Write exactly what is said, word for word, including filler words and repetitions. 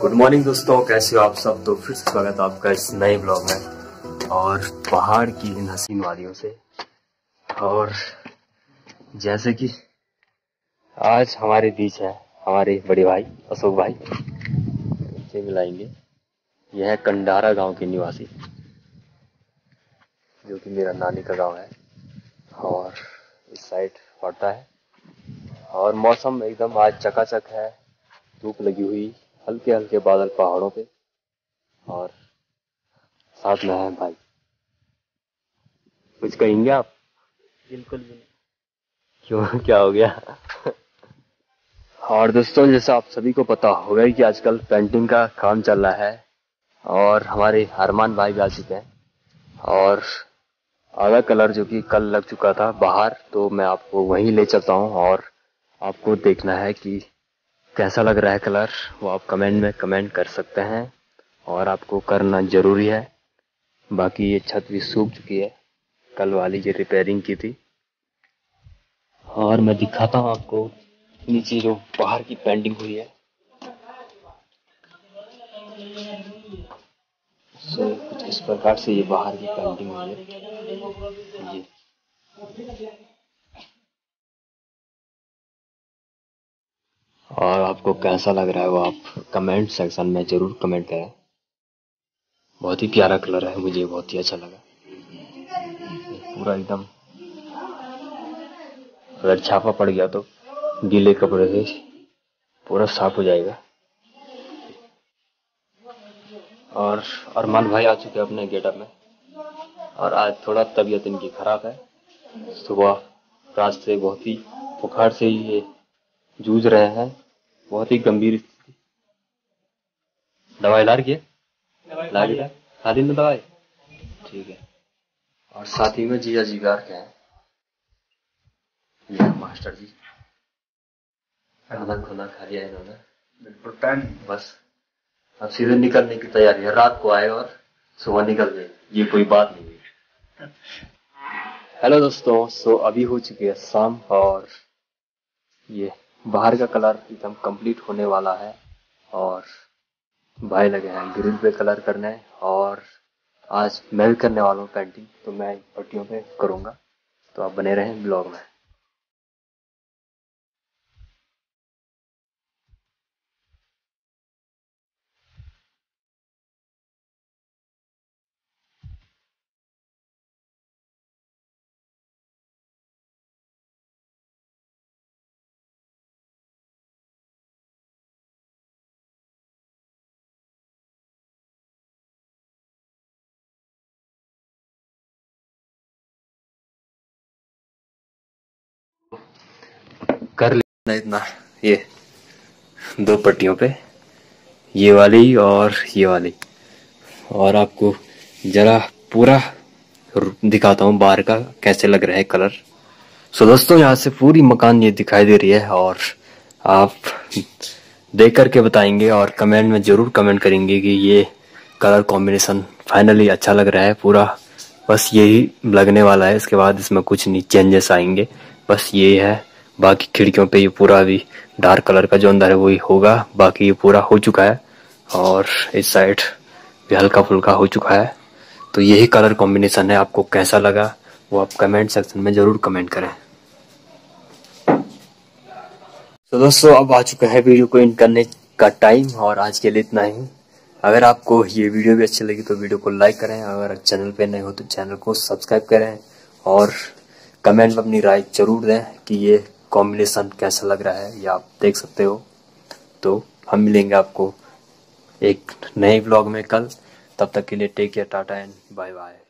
Good morning दोस्तों, कैसे हो आप सब। तो फिर से स्वागत आपका इस नए ब्लॉग में और पहाड़ की इन हसीन वादियों से। और जैसे कि आज हमारे बीच है हमारे बड़े भाई अशोक भाई, इनसे मिलाएंगे। यह है कंडारा गांव के निवासी, जो कि मेरा नानी का गांव है और इस साइड पड़ता है। और मौसम एकदम आज चकाचक है, धूप लगी हुई, हल्के हल्के बादल पहाड़ों पे, और साथ में है भाई। कुछ कहेंगे आप? बिल्कुल भी नहीं। क्यों, क्या हो गया? और दोस्तों, जैसा आप सभी को पता होगा कि आजकल पेंटिंग का काम चल रहा है और हमारे अरमान भाई भी आ चुके हैं। और आधा कलर जो कि कल लग चुका था बाहर, तो मैं आपको वहीं ले चलता हूं और आपको देखना है कि कैसा लग रहा है कलर। वो आप कमेंट में कमेंट कर सकते हैं और आपको करना ज़रूरी है। बाकी ये छत भी सूख चुकी है, कल वाली जो रिपेयरिंग की थी। और मैं दिखाता हूँ आपको नीचे जो बाहर की पेंटिंग हुई है। सो कुछ इस प्रकार से ये बाहर की पेंटिंग हुई है। ये और आपको कैसा लग रहा है वो आप कमेंट सेक्शन में जरूर कमेंट करें। बहुत ही प्यारा कलर है, मुझे बहुत ही अच्छा लगा। पूरा एकदम अगर छापा पड़ गया तो गीले कपड़े से पूरा साफ हो जाएगा। और अरमान भाई आ चुके हैं अपने गेटअप में। और आज थोड़ा तबीयत इनकी खराब है, सुबह रात से बहुत ही बुखार से ही ये जूझ रहे हैं, बहुत ही गंभीर स्थिति। दवाई ला रखी है, ला लिया खाली में दवाई, ठीक है। और साथ ही में जिया जी गार के हैं मास्टर जी, खाना खुना खा लिया इन्होंने बिल्कुल टाइम, बस अब सीधे निकलने की तैयारी है। रात को आए और सुबह निकल गए, ये कोई बात नहीं है। हेलो दोस्तों, सो अभी हो चुकी है शाम और ये बाहर का कलर एकदम कंप्लीट होने वाला है। और भाई लगे हैं ग्रिल पे कलर करने, और आज मैं भी करने वाला हूँ पेंटिंग, तो मैं पट्टियों पे करूँगा। तो आप बने रहें ब्लॉग में। कर लेना इतना, ये दो पट्टियों पे, ये वाली और ये वाली। और आपको जरा पूरा दिखाता हूँ बाहर का कैसे लग रहा है कलर। सो दोस्तों, यहाँ से पूरी मकान ये दिखाई दे रही है और आप देख करके बताएंगे और कमेंट में जरूर कमेंट करेंगे कि ये कलर कॉम्बिनेशन फाइनली अच्छा लग रहा है। पूरा बस यही लगने वाला है, इसके बाद इसमें कुछ नहीं चेंजेस आएंगे, बस ये है। बाकी खिड़कियों पे ये पूरा अभी डार्क कलर का जो अंदर है वही होगा। बाकी ये पूरा हो चुका है और इस साइड भी हल्का फुल्का हो चुका है। तो यही कलर कॉम्बिनेशन है। आपको कैसा लगा वो आप कमेंट सेक्शन में ज़रूर कमेंट करें। तो दोस्तों, अब आ चुका है वीडियो को एंड करने का टाइम और आज के लिए इतना ही। अगर आपको ये वीडियो भी अच्छी लगी तो वीडियो को लाइक करें, अगर चैनल पर नए हो तो चैनल को सब्सक्राइब करें और कमेंट में अपनी राय जरूर दें कि ये कॉम्बिनेशन कैसा लग रहा है, या आप देख सकते हो। तो हम मिलेंगे आपको एक नए ब्लॉग में कल, तब तक के लिए take care, tata and bye bye.